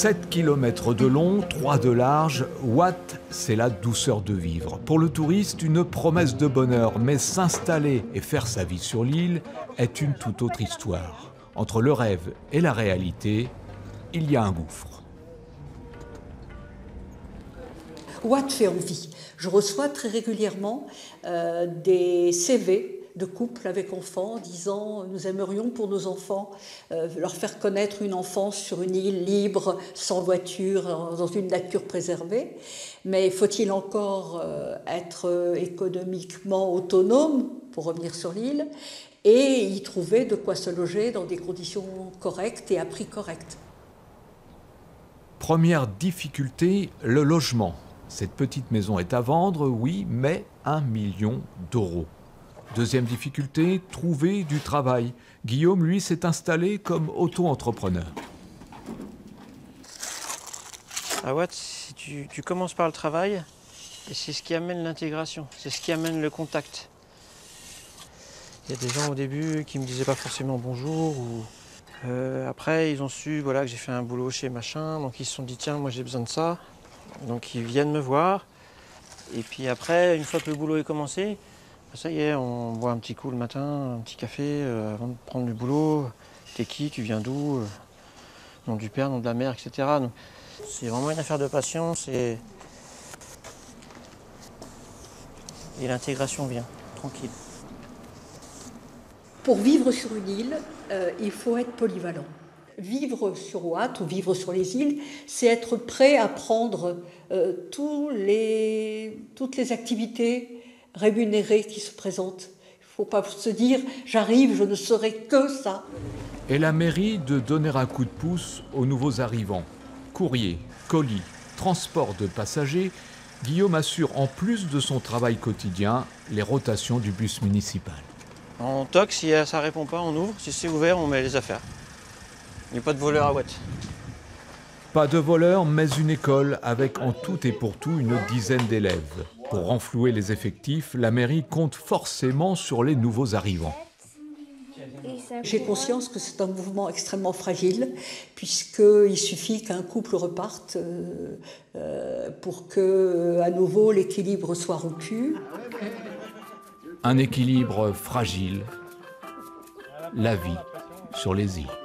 7 km de long, 3 de large, Houat, c'est la douceur de vivre. Pour le touriste, une promesse de bonheur, mais s'installer et faire sa vie sur l'île est une toute autre histoire. Entre le rêve et la réalité, il y a un gouffre. Houat fait envie. Je reçois très régulièrement des CV de couples avec enfants disant nous aimerions pour nos enfants leur faire connaître une enfance sur une île libre, sans voiture, dans une nature préservée. Mais faut-il encore être économiquement autonome pour revenir sur l'île et y trouver de quoi se loger dans des conditions correctes et à prix correct. Première difficulté, le logement. Cette petite maison est à vendre, oui, mais 1 million d'euros. Deuxième difficulté, trouver du travail. Guillaume, lui, s'est installé comme auto-entrepreneur. À Houat, tu commences par le travail et c'est ce qui amène l'intégration, c'est ce qui amène le contact. Il y a des gens au début qui ne me disaient pas forcément bonjour. Ou, après, ils ont su voilà, que j'ai fait un boulot chez machin, donc ils se sont dit tiens, moi j'ai besoin de ça. Donc ils viennent me voir. Et puis après, une fois que le boulot est commencé, ça y est, on boit un petit coup le matin, un petit café avant de prendre le boulot. T'es qui, tu viens d'où, nom du père, nom de la mère, etc. C'est vraiment une affaire de patience et l'intégration vient, tranquille. Pour vivre sur une île, il faut être polyvalent. Vivre sur Houat ou vivre sur les îles, c'est être prêt à prendre toutes les activités rémunérés qui se présentent. Il ne faut pas se dire « j'arrive, je ne serai que ça ». Et la mairie de donner un coup de pouce aux nouveaux arrivants. Courrier, colis, transport de passagers, Guillaume assure en plus de son travail quotidien les rotations du bus municipal. On toque, si ça ne répond pas, on ouvre. Si c'est ouvert, on met les affaires. Il n'y a pas de voleur à Houat. Pas de voleurs, mais une école avec en tout et pour tout une dizaine d'élèves. Pour renflouer les effectifs, la mairie compte forcément sur les nouveaux arrivants. J'ai conscience que c'est un mouvement extrêmement fragile, puisqu'il suffit qu'un couple reparte pour que, à nouveau, l'équilibre soit rompu. Un équilibre fragile, la vie sur les îles.